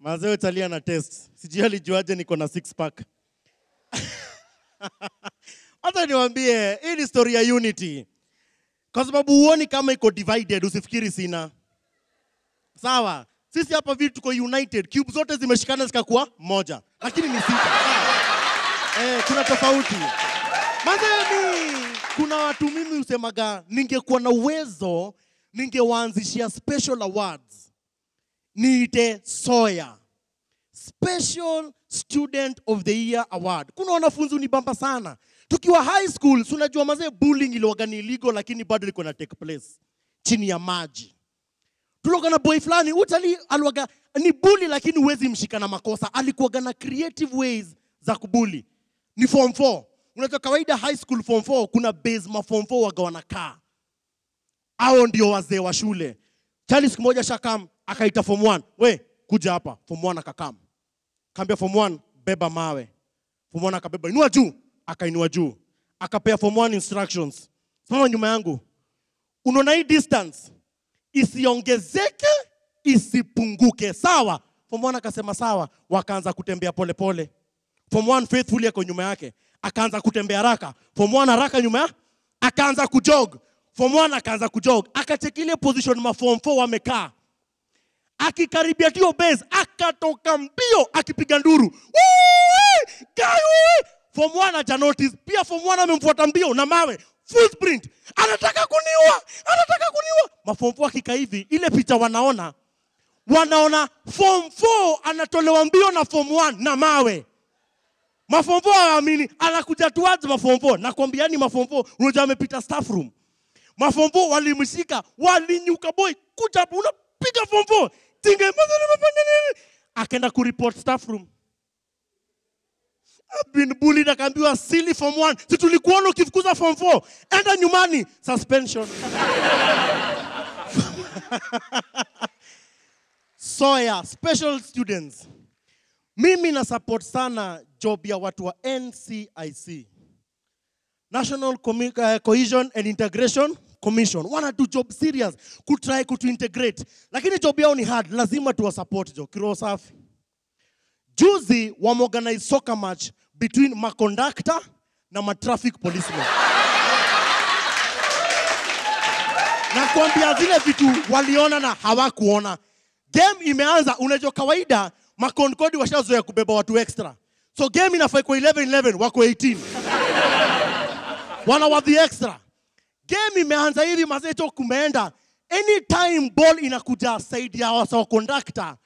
Mazeo Italia na test. Sijui alijuaje niko na six pack. Hata niwaambie, hii ni story ya unity. Kwa sababu huoni kama iko divided, usifikiri sina. Sawa, sisi hapa vitu tuko united. Cube zote zimeshikana zikakuwa moja. Lakini ni sita. Kuna tofauti. Mazeni, kuna watu mimi usemaga, ningekuwa na uwezo, ningewaanzishia special awards. Niite Sawyer Special Student of the Year Award. Kuna wanafunzi unibamba sana. Tukiwa high school, tunajua mazee bullying iliwaga ni illegal lakini bado liko na take place chini ya maji. Tuloga na boy fulani, Utali aliwaga ni bully lakini huwezi mshika na makosa. Alikuwaga na creative ways za kubully. Ni form 4. Unajua kawaida high school form 4 kuna base ma form 4 waga wanakaa. Hao ndio wazee wa shule. Chali siku moja shakam akaita form 1, we kuja hapa. Form 1 akakam, kaambia form 1 beba mawe. Form 1 akabeba, inua juu. Akainua juu, akapea form 1 instructions, simama nyuma yangu, unaona hii distance isiongezeke isipunguke, sawa? Form 1 akasema sawa. Wakaanza kutembea pole pole. Form 1 faithfully yako nyuma yake, akaanza kutembea haraka. Form 1 haraka nyuma, akaanza kujog. Form 1 akaanza kujog, akachekile position ma form 4 wamekaa. Akikaribia tio base, akatoka mbio, akipiga nduru. Wee! Kayu! Form 1 aja notice, pia form 1 amemfuata mbio na mawe, full sprint. Anataka kuniua, anataka kuniua. Ma form 4 akikaa hivi, ile picha wanaona. Wanaona form 4 anatolewa mbio na form 1 na mawe. Ma form 4 haamini, anakuja towards ma form 4. Nakwambiani ma form 4, unajua amepita staff room. Ma form 4 walimshika, walinyuka boy, kuja hapo unapiga form 4. Tinga mazuri mafanya nini? Akaenda ku report staff room. I've been bullied, akaambiwa silly form 1. Si tulikuona ukifukuza form 4. Enda nyumbani, suspension. Sawyer, special students. Mimi na support sana job ya watu wa NCIC. National Cohesion and Integration Commission. Wana do job serious. Kutry kutuintegrate. Lakini job yao ni hard. Lazima tuwa support jo. Kiroho safi. Juzi wameorganize soccer match between ma conductor na ma traffic policeman. Na kuambia zile vitu waliona na hawakuona. Game imeanza, unajua kawaida ma konkodi washazoea kubeba watu extra. So game inafai kwa 11-11, wako 18. Wana wa the extra. Game imeanza hivi mazeto kumeenda. Anytime ball inakuja side ya wasa conductor.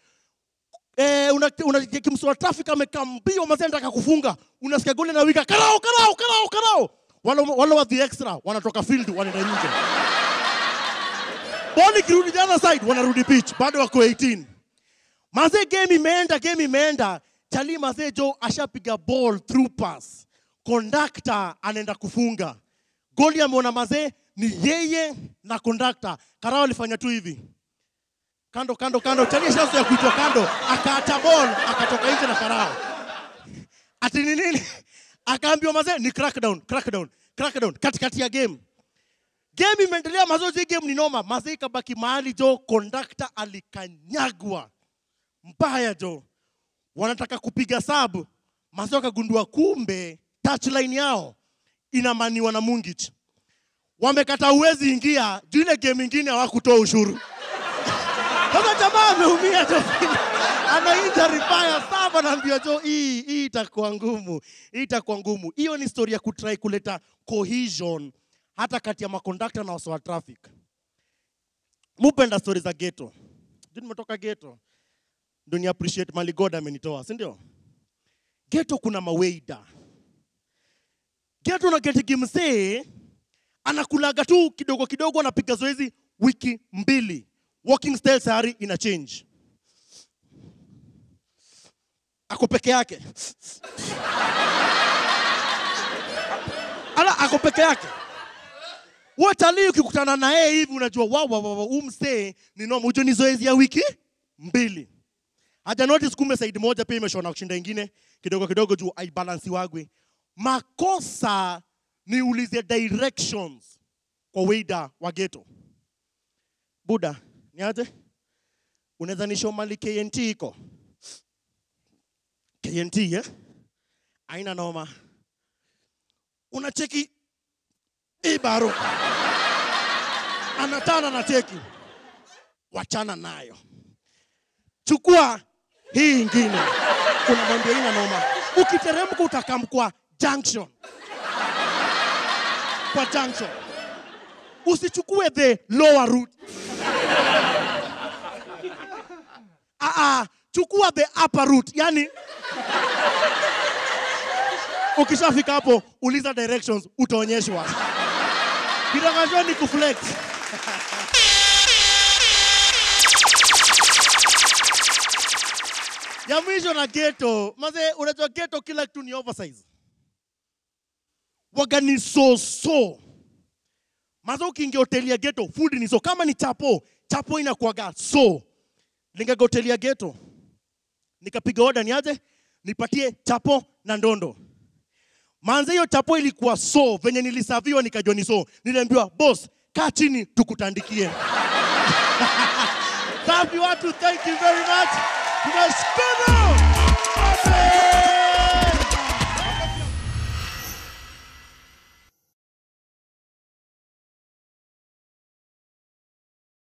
Unajiki msuwa traffic amekambio mazenda kakufunga. Unasikia gole na wika, karao, karao, karao, karao. Wala wa the extra, wanatoka field, wanaenda nje. Boli kirudi the other side, wanarudi pitch, bado wako 18. Maze game imeenda, chali maze jo ashapiga ball through pass. Conductor anaenda kufunga. Goli ameona maze ni yeye na conductor. Karao alifanya tu hivi. Kando, kando, kando. Chani shazo ya kuitwa kando. Akaata ball, akatoka nje na Karao. Ati ni nini? Akaambiwa mazee ni crackdown, crackdown, crackdown. Katikati ya game. Game imeendelea mazoezi, game ni noma. Mazee kabaki mahali jo, conductor alikanyagwa. Mbaya jo. Wanataka kupiga sabu. Mazee wakagundua kumbe touchline yao inamaniwa na Mungich. Wamekata uwezi ingia, juu ile game nyingine hawakutoa ushuru. Sasa jamaa ameumia tu. Ana injury fire sana, naambia jo hii itakuwa ngumu. Itakuwa ngumu. Hiyo ni historia ya kutry kuleta cohesion hata kati ya makondakta na wasa wa traffic. Mupenda stories za ghetto. Ndio nimetoka ghetto. Ndio ni appreciate mali God amenitoa, si ndio? Ghetto kuna mawaida. Ghetto na ghetto kimsee anakulaga tu kidogo kidogo, anapiga zoezi wiki mbili. Walking style sari ina change. Ako peke yake. Ala, ako peke yake. Watalii ukikutana na yeye hivi unajua msee ni noma, hiyo ni zoezi ya wiki mbili. Hata notice kumbe side moja pia imeshona kushinda nyingine kidogo kidogo juu aibalansi wagwe. Makosa ni ulize directions kwa waida wa ghetto. Buda, niaje? Unaweza nisho mali KNT iko? KNT, eh? Aina noma. Unacheki Ibaro. Anatana na teki. Wachana nayo. Chukua hii ingine. Kuna mwambia ina noma. Ukiteremka utakam kwa junction. Kwa junction. Usichukue the lower route. Chukua the upper route. Yani ukishafika hapo uliza directions utaonyeshwa. Kidogo ni kuflex. Ya mwisho na ghetto, mzee unajua ghetto kila kitu ni oversize. Waga ni so. Mazao kinge hoteli ya ghetto, food ni so. Kama ni chapo inakuaga so. Linga hoteli ya ghetto. Nikapiga order niaje, nipatie chapo na ndondo. Manze hiyo chapo ilikuwa so, venye nilisaviwa nikajua ni so. Niliambiwa boss, kaa chini tukutandikie. Thank you watu, thank you very much. Let's go!